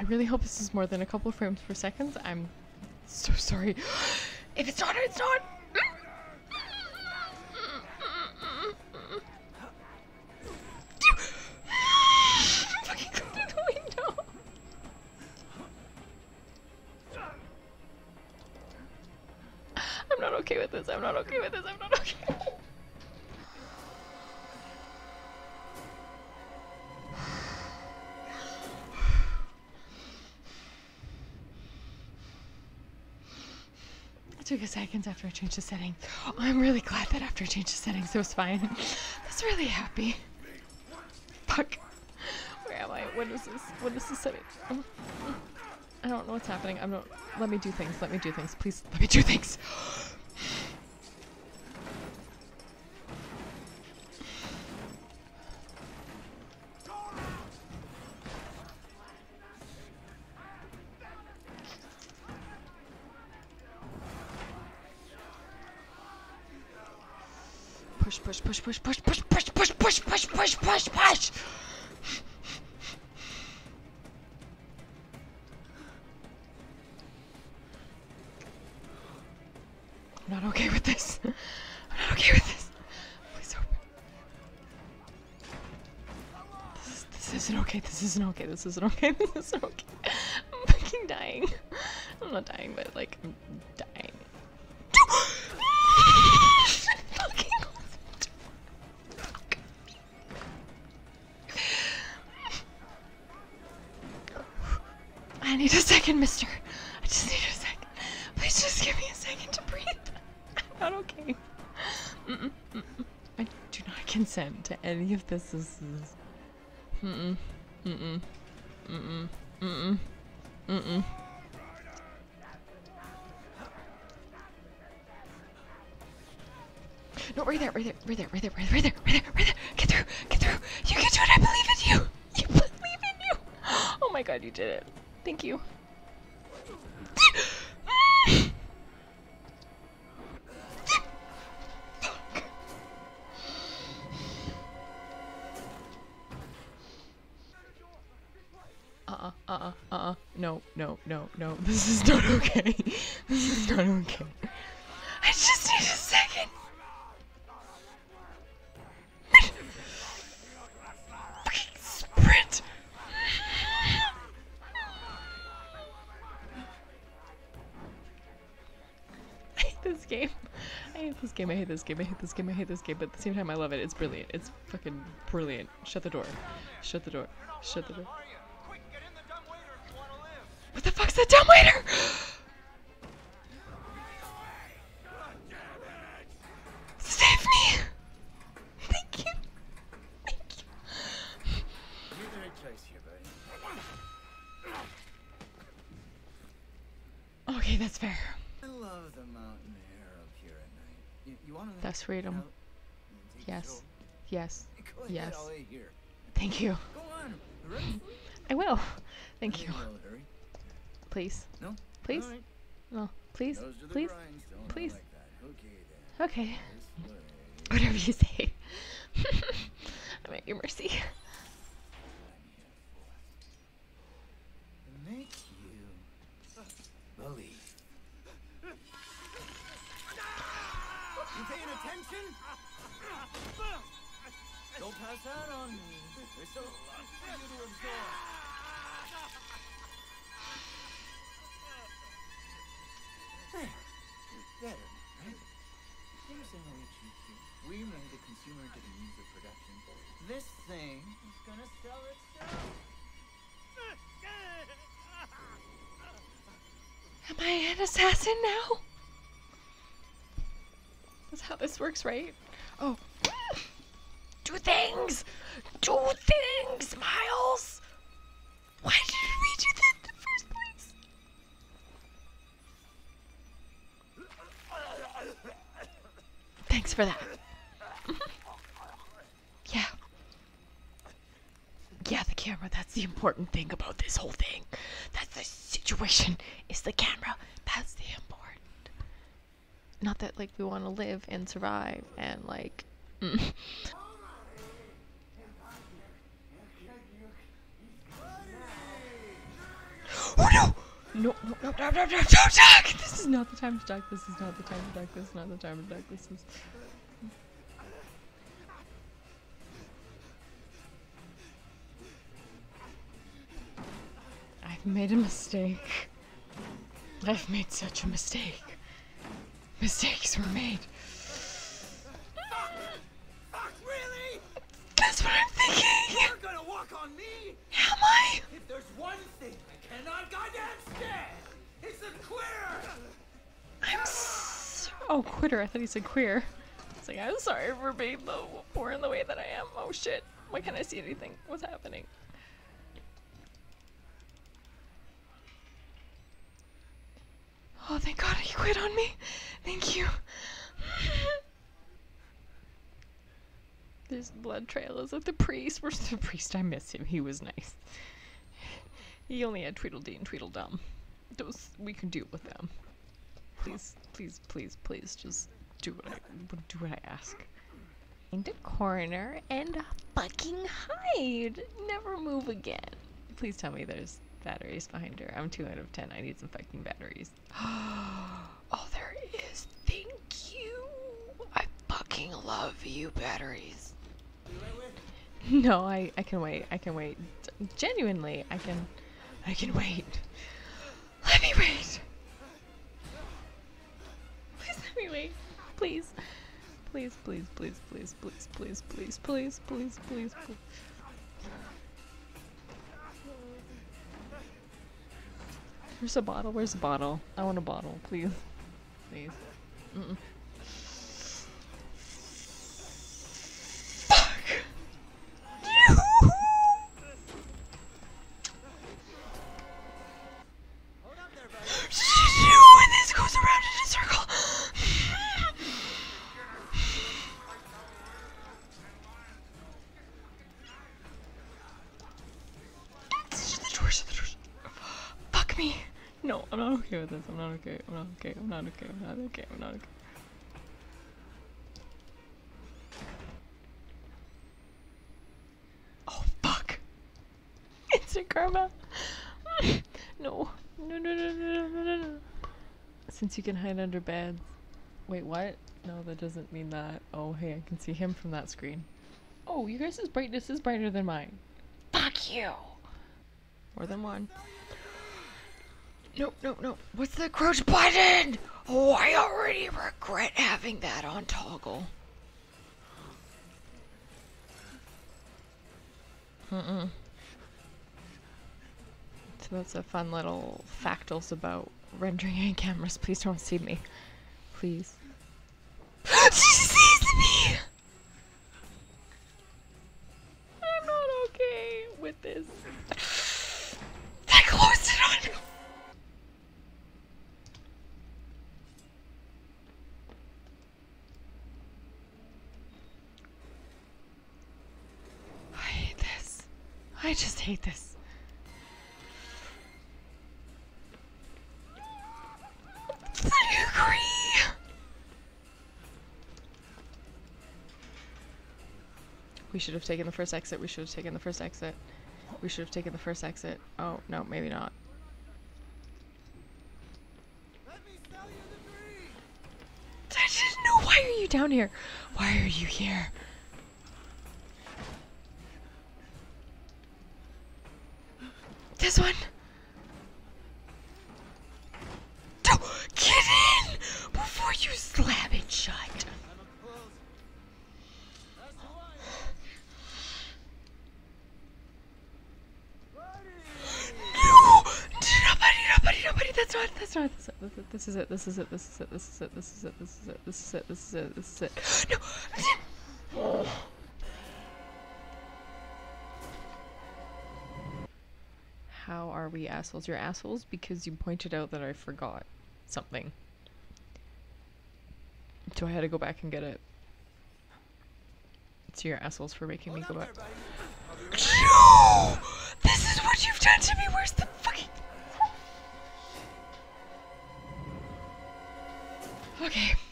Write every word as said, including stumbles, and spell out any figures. I really hope this is more than a couple frames per second. I'm so sorry. If it's not, it's not! I'm not okay with this, I'm not okay with this, I'm not okay with this. It took a second after I changed the settings. Oh, I'm really glad that after I changed the settings it was fine. That's really happy. Fuck. Where am I? What is this? What is this setting? Oh. I don't know what's happening. I'm not. Let me do things. Let me do things. Please, let me do things. Push, push, push, push, push, push, push, push, push, push, push, push, push. I'm not okay with this. I'm not okay with this. Please open. This, is, this isn't okay. This isn't okay. This isn't okay. This isn't okay. I'm fucking dying. I'm not dying, but like, I'm dying. I need a second, mister. I just need a second. Please just give me a second to breathe. Not okay. Mm-mm, mm-mm. I do not consent to any of this. This is. Mm-mm. Mm-mm. Mm-mm. Mm-mm. Mm-mm. No, right there, right there, right there, right there, right there, right there, right there, right there. Get through, get through. You can do it. I believe in you. You believe in you. Oh my god, you did it. Thank you. Uh-uh, uh-uh, uh-uh, no, no, no, no, this is not okay, this is not okay. I just need a second! Fucking sprint! I hate this game, I hate this game, I hate this game, I hate this game, I hate this game, but at the same time I love it, it's brilliant, it's fucking brilliant. Shut the door, shut the door, shut the door. What the fuck's that dumbwaiter? Save me! Thank you. Thank you. You're gonna chase you, babe. Okay, that's fair. I love the mountain air up here at night. You, you wanna that's freedom. Know, yes. Yes. Yes. Here. Thank you. Go on. Ready? I will. Thank I you. Will, please. No? Please? Right. No. Please? Please? Please? Like okay. okay. Whatever you say. I'm at your mercy. Make you believe. You paying attention? Don't pass out on me. There's so much for you to absorb. There. Better, right? Here's an O G Q. We made the consumer to the user production. This thing is gonna sell itself. Am I an assassin now? That's how this works, right? Oh. Do things! Do things, Miles! Why did we do that? Thanks for that. Yeah. Yeah, the camera. That's the important thing about this whole thing. That's the situation. Is the camera. That's the important. Not that, like, we want to live and survive and, like... Mm. No, no, no, no, no, no, don't duck! This is not the time to duck, this is not the time to duck, this is not the time to duck, this is... I've made a mistake. I've made such a mistake. Mistakes were made. Fuck! Fuck, really? That's what I'm thinking! You're gonna walk on me! How am I? If there's one thing I cannot goddamn stand, it's a quitter! I'm so... Oh, quitter. I thought he said queer. It's like, I'm sorry for being the poor in the way that I am. Oh shit. Why can't I see anything? What's happening? Oh, thank God he quit on me. Thank you. There's blood trailers of the priest. Where's the priest? I miss him. He was nice. He only had Tweedledee and Tweedledum. Those, we can deal with them. Please, please, please, please, just do what I, do what I ask. Find a corner and fucking hide. Never move again. Please tell me there's batteries behind her. I'm two out of ten. I need some fucking batteries. Oh, there it is. Thank you. I fucking love you, batteries. No, I I can wait. I can wait. Genuinely, I can. I can wait. Let me wait. Please let me wait. Please. Please, please, please, please, please, please, please, please, please, please, please. Where's a bottle? Where's a bottle? I want a bottle, please. Please. Mm-mm. Fuck! And this goes around in a circle! The doors, the doors. Fuck me! No, I'm not okay with this. I'm not okay. I'm not okay. I'm not okay. I'm not okay. I'm not okay. Oh fuck! Instant karma. No. No. No. No. No. No. No. Since you can hide under beds. Wait, what? No, that doesn't mean that. Oh, hey, I can see him from that screen. Oh, you guys' brightness is brighter than mine. Fuck you. More than one. Nope, nope, nope. What's the crouch button? Oh, I already regret having that on toggle. Mm-mm. So that's a fun little factals about rendering in cameras. Please don't see me. Please. She sees me! I'm not okay with this. I closed it on you! I just hate this. I agree. We should have taken the first exit. We should have taken the first exit. We should have taken the first exit. Oh, no, maybe not. Let me sell you the dream. I just know. Why are you down here? Why are you here? This one. Oh, get in before you slap it shut. No, nobody, nobody, nobody. That's not. That's not. That's not. This is it. This is it. This is it. This is it. This is it. This is it. This is it. This is it. This is it. No. How are we assholes? You're assholes because you pointed out that I forgot something. So I had to go back and get it. So you're assholes for making me go back. No! This is what you've done to me! Where's the fucking... Okay.